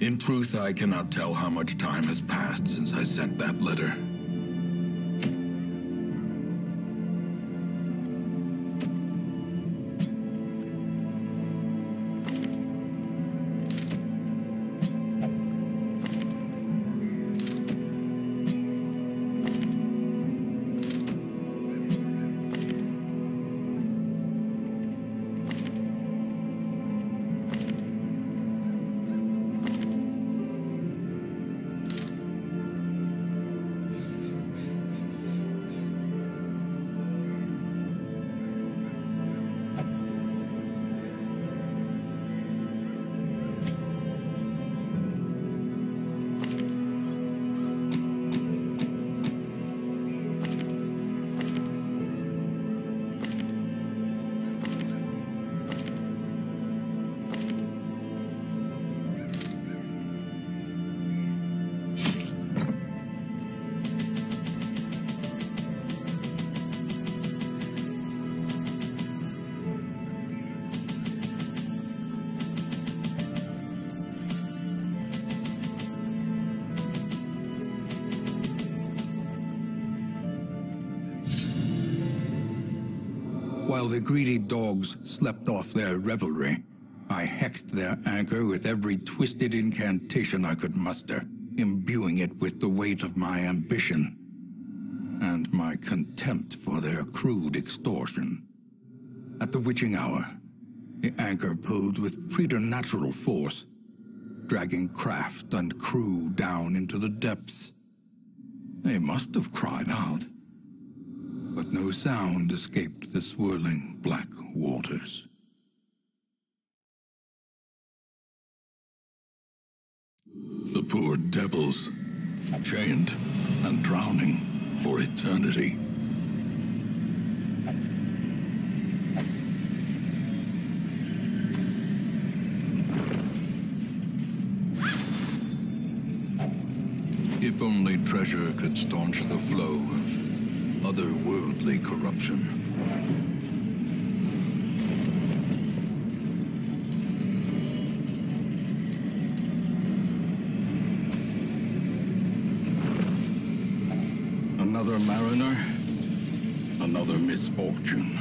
In truth, I cannot tell how much time has passed since I sent that letter. While the greedy dogs slept off their revelry, I hexed their anchor with every twisted incantation I could muster, imbuing it with the weight of my ambition and my contempt for their crude extortion. At the witching hour, the anchor pulled with preternatural force, dragging craft and crew down into the depths. They must have cried out. But no sound escaped the swirling black waters. The poor devils, chained and drowning for eternity. If only treasure could staunch the flow of otherworldly corruption. Another mariner, another misfortune.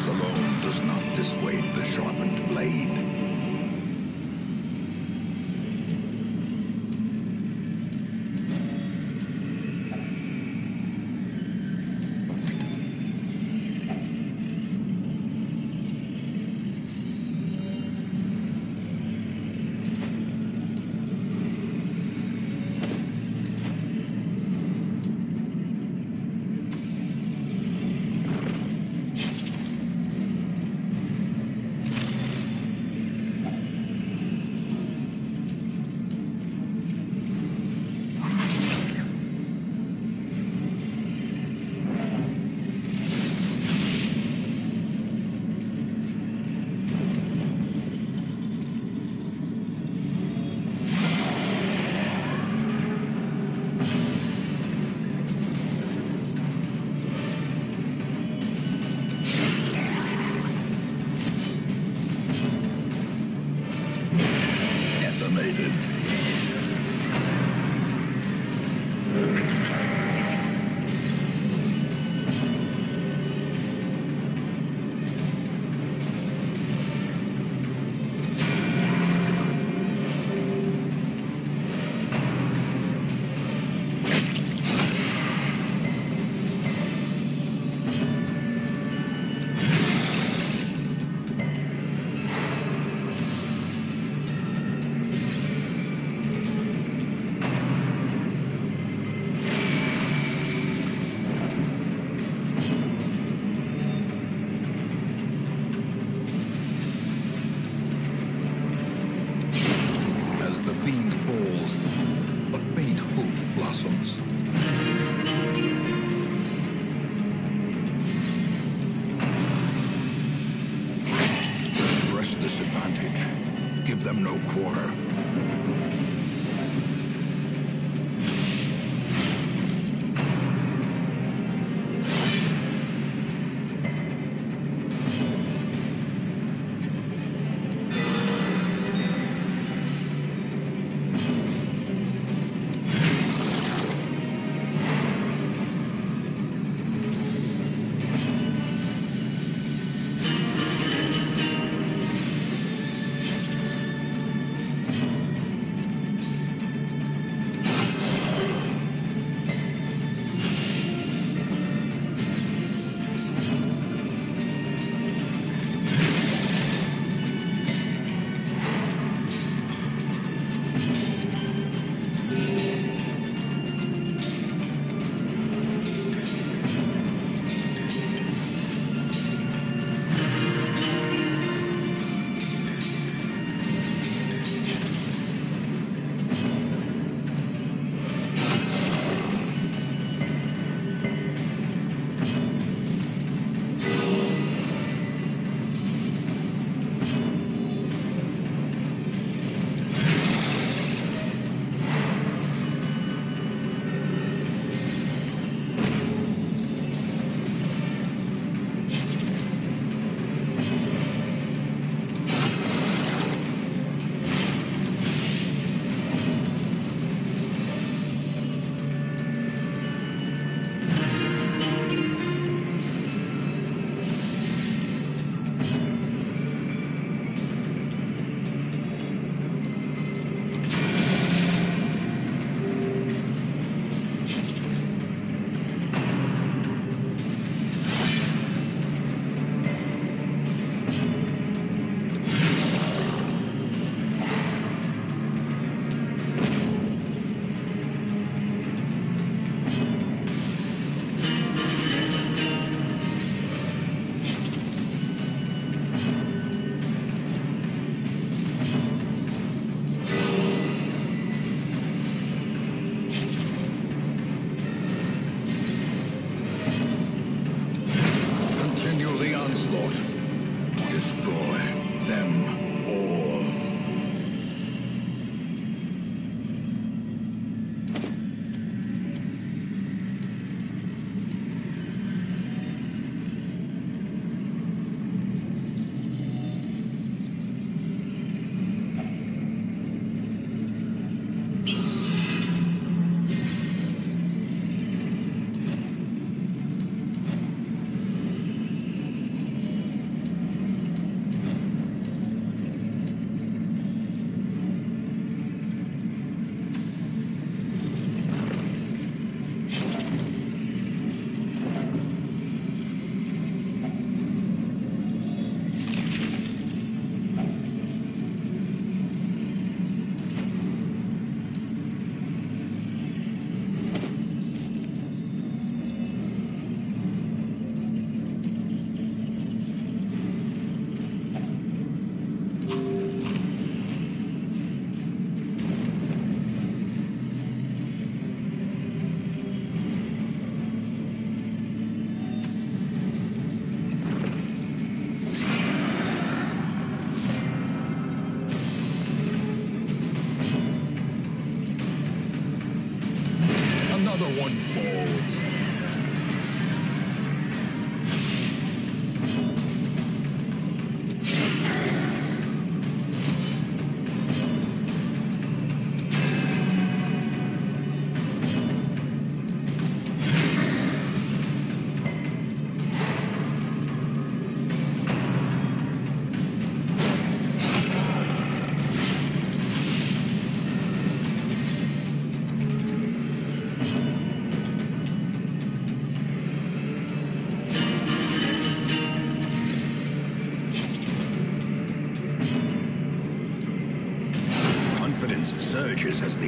size alone does not dissuade the sharpened blade.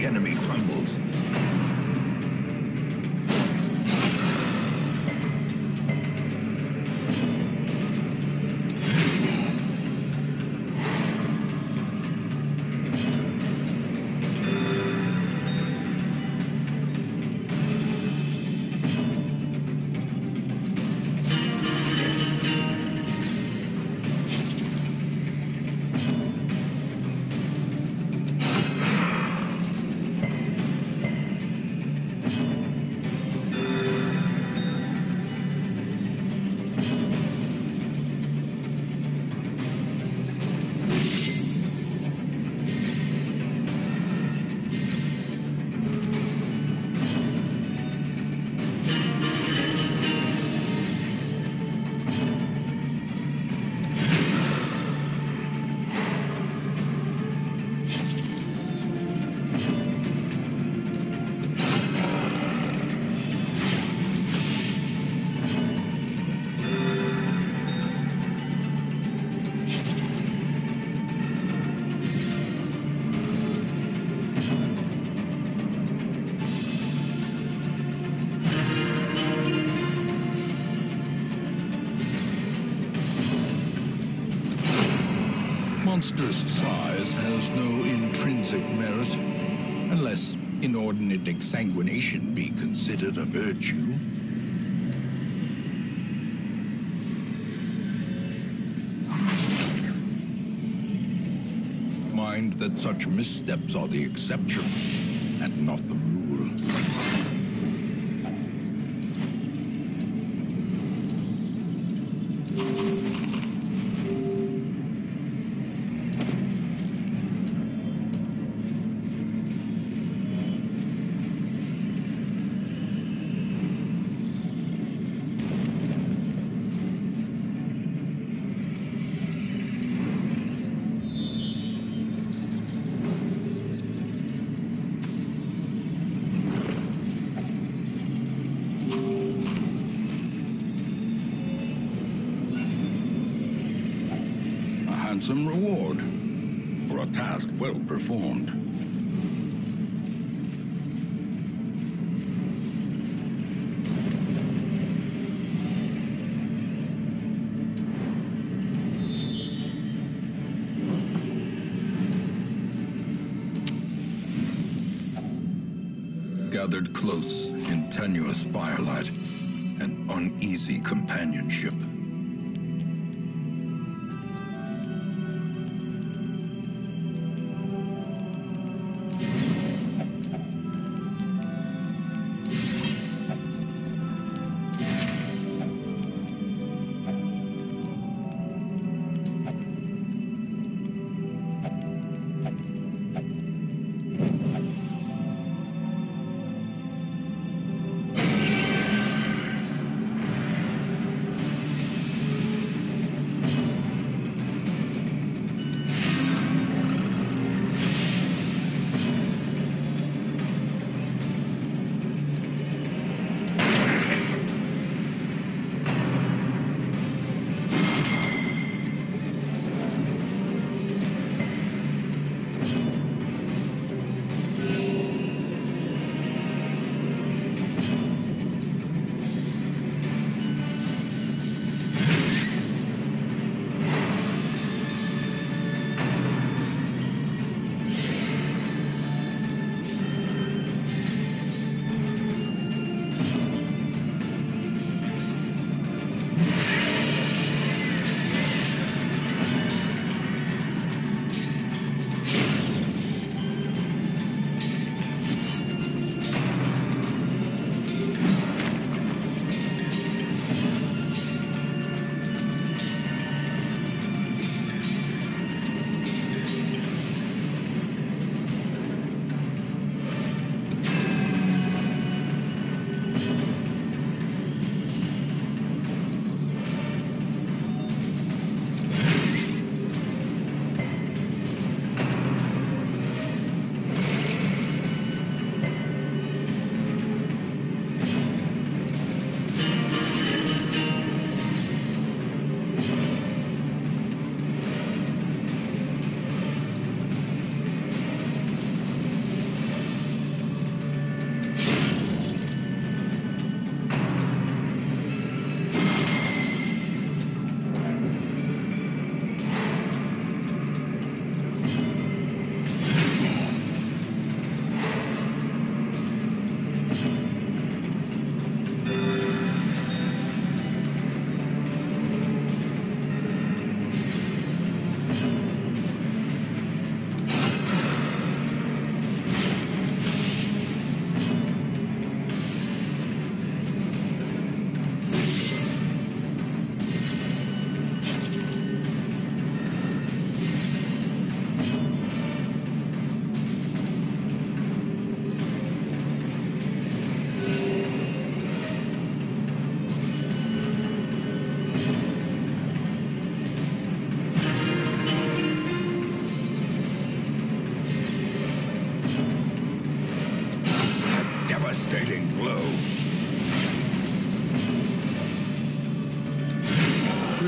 the enemy crumbles. Monster's size has no intrinsic merit, unless inordinate exsanguination be considered a virtue. Mind that such missteps are the exception, and not the rule. Some reward for a task well performed. Gathered close in tenuous firelight, an uneasy companionship.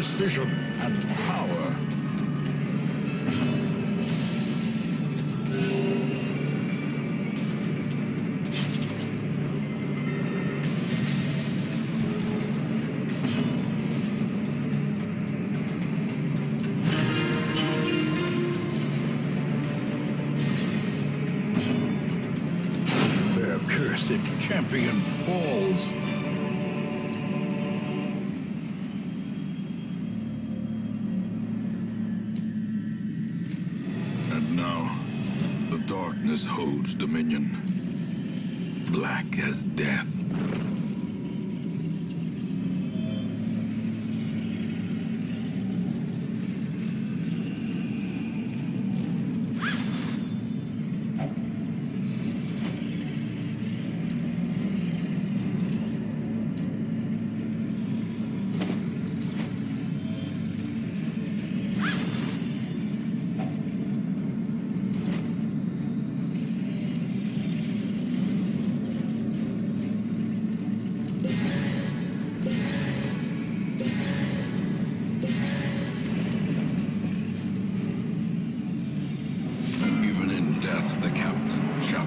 precision and power. Champion falls. And now, the darkness holds dominion, black as death.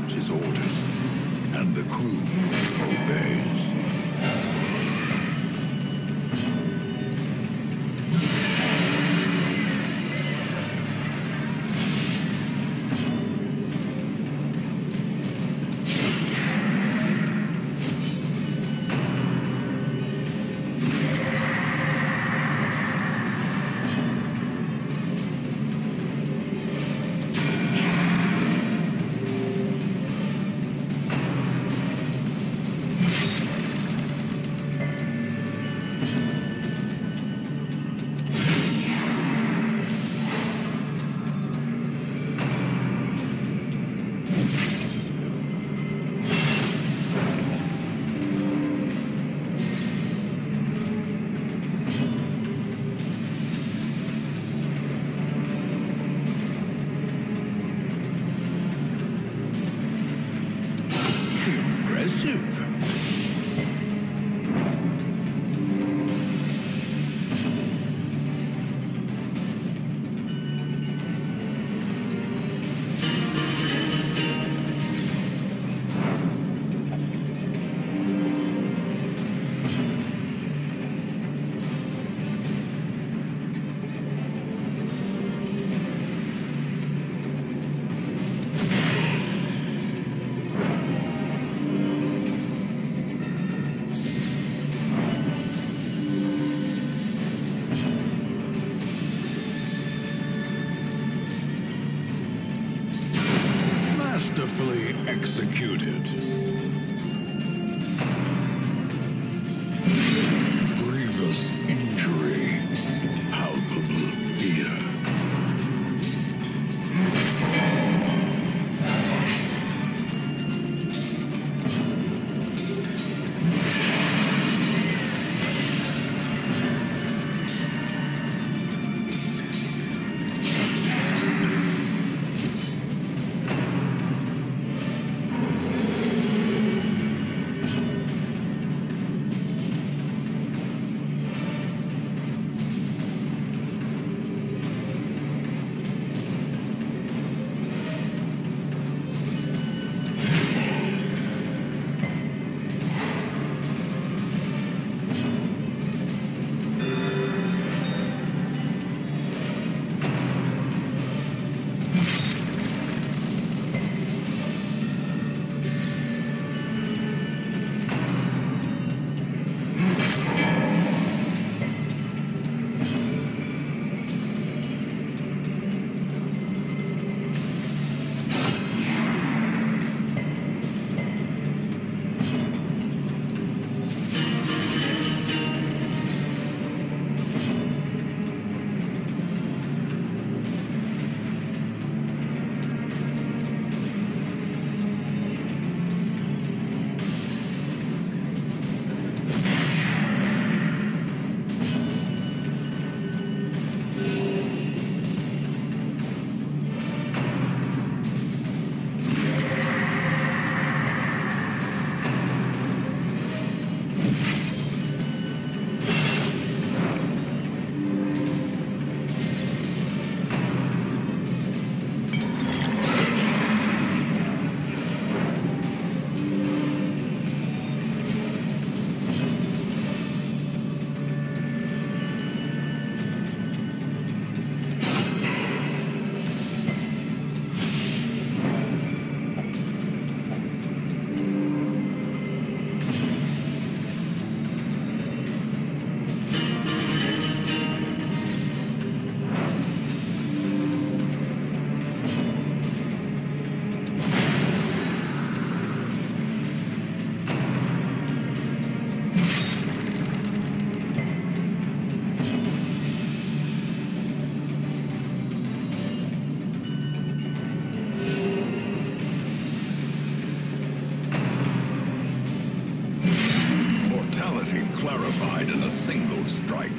His orders, and the crew executed. Grievous injury, palpable fear. single strike.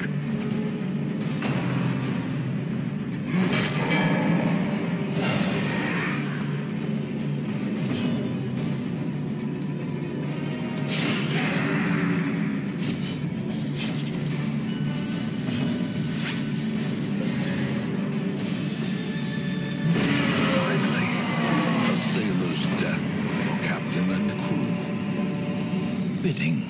Fitting.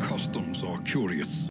Customs are curious.